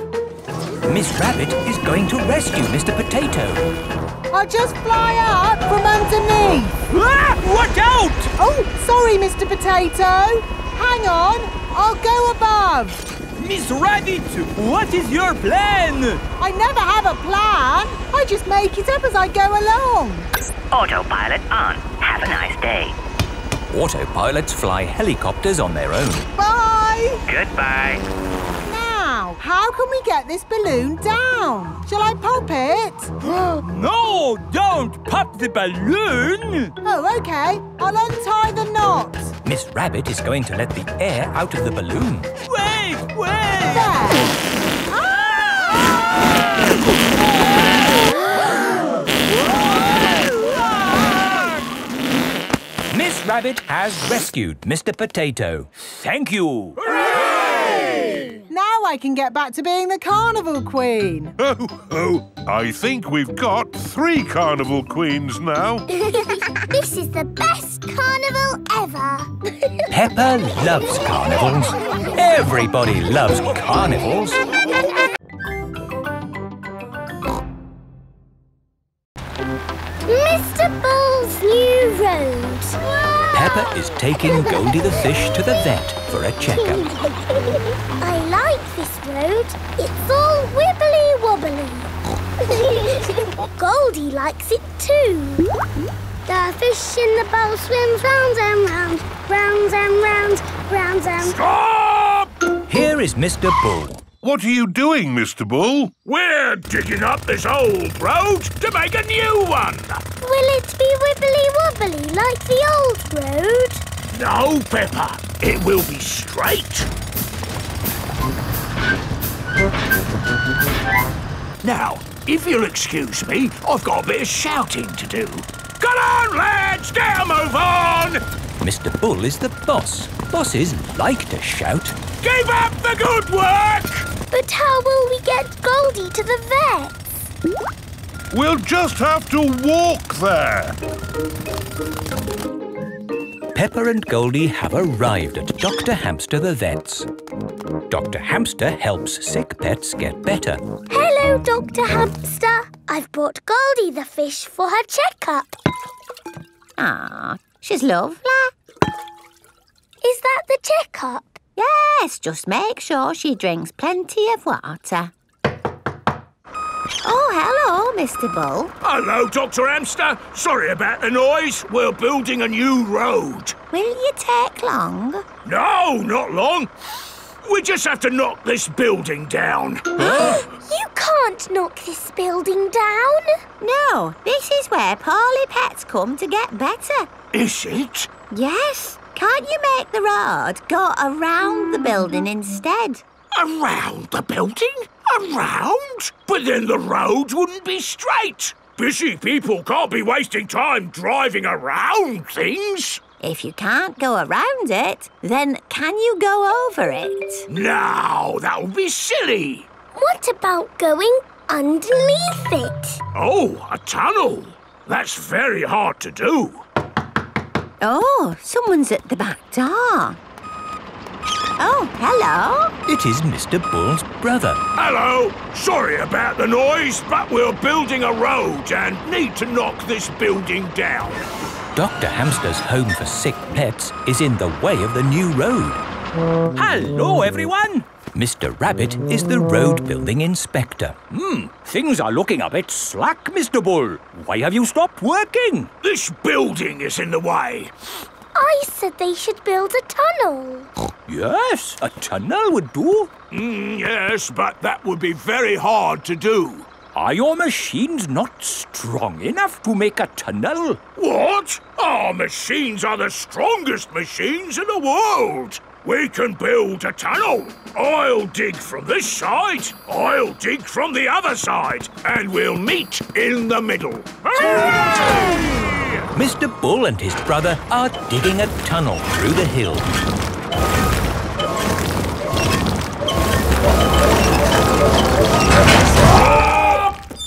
Miss Rabbit is going to rescue Mr. Potato. I'll just fly up from underneath. Ah! Watch out! Oh, sorry, Mr. Potato. Hang on, I'll go above. Miss Rabbit, what is your plan? I never have a plan. I just make it up as I go along. Autopilot on. Have a nice day. Autopilots fly helicopters on their own. Bye. Goodbye. Now, how can we get this balloon down? Shall I pop it? No, don't pop the balloon. Oh, OK. I'll untie the knot. Miss Rabbit is going to let the air out of the balloon. Wait! Miss Rabbit has rescued Mr. Potato. Thank you! Hooray! Now I can get back to being the Carnival Queen. Oh, I think we've got 3 Carnival Queens now. This is the best carnival ever. Peppa loves carnivals. Everybody loves carnivals. Mr. Bull's new road. Wow. Peppa is taking Goldie the fish to the vet for a checkup. I like this road. It's all wibbly-wobbly. Goldie likes it too. The fish in the bowl swims round and round, round and round, round and round. Stop! Here is Mr. Bull. What are you doing, Mr. Bull? We're digging up this old road to make a new one. Will it be wibbly-wobbly like the old road? No, Peppa. It will be straight. Now, if you'll excuse me, I've got a bit of shouting to do. Come on, lads! Get a move on! Mr. Bull is the boss. Bosses like to shout. Keep up the good work! But how will we get Goldie to the vets? We'll just have to walk there. Peppa and Goldie have arrived at Dr. Hamster the vet's. Dr. Hamster helps sick pets get better. Hello, Dr. Hamster. I've brought Goldie the fish for her checkup. Ah, she's lovely. Is that the checkup? Yes, just make sure she drinks plenty of water. Oh, hello, Mr. Bull. Hello, Dr. Hamster. Sorry about the noise. We're building a new road. Will you take long? No, not long. We just have to knock this building down. You can't knock this building down. No, this is where poorly pets come to get better. Is it? Yes. Can't you make the road go around the building instead? Around the building? Around? But then the road wouldn't be straight. Busy people can't be wasting time driving around things. If you can't go around it, then can you go over it? No, that would be silly. What about going underneath it? Oh, a tunnel. That's very hard to do. Oh, someone's at the back door. Oh, hello. It is Mr. Bull's brother. Hello. Sorry about the noise, but we're building a road and need to knock this building down. Dr. Hamster's home for sick pets is in the way of the new road. Hello, everyone. Mr. Rabbit is the road building inspector. Things are looking a bit slack, Mr. Bull. Why have you stopped working? This building is in the way. I said they should build a tunnel. Yes, a tunnel would do. Yes, but that would be very hard to do. Are your machines not strong enough to make a tunnel? What? Our machines are the strongest machines in the world. We can build a tunnel. I'll dig from this side. I'll dig from the other side. And we'll meet in the middle. Hooray! Mr. Bull and his brother are digging a tunnel through the hill.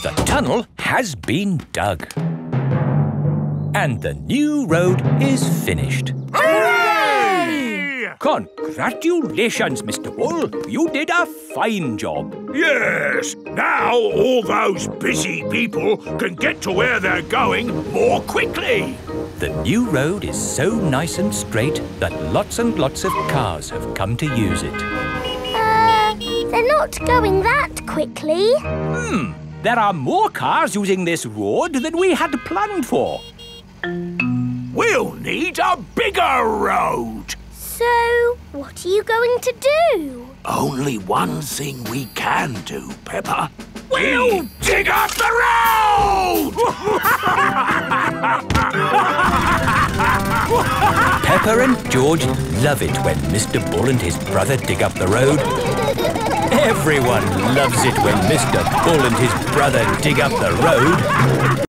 The tunnel has been dug. And the new road is finished. Hooray! Congratulations, Mr. Bull. You did a fine job. Yes. Now all those busy people can get to where they're going more quickly. The new road is so nice and straight that lots and lots of cars have come to use it. They're not going that quickly. There are more cars using this road than we had planned for. We'll need a bigger road. So, what are you going to do? Only one thing we can do, Peppa. We'll dig up the road! Peppa and George love it when Mr. Bull and his brother dig up the road. Everyone loves it when Mr. Bull and his brother dig up the road.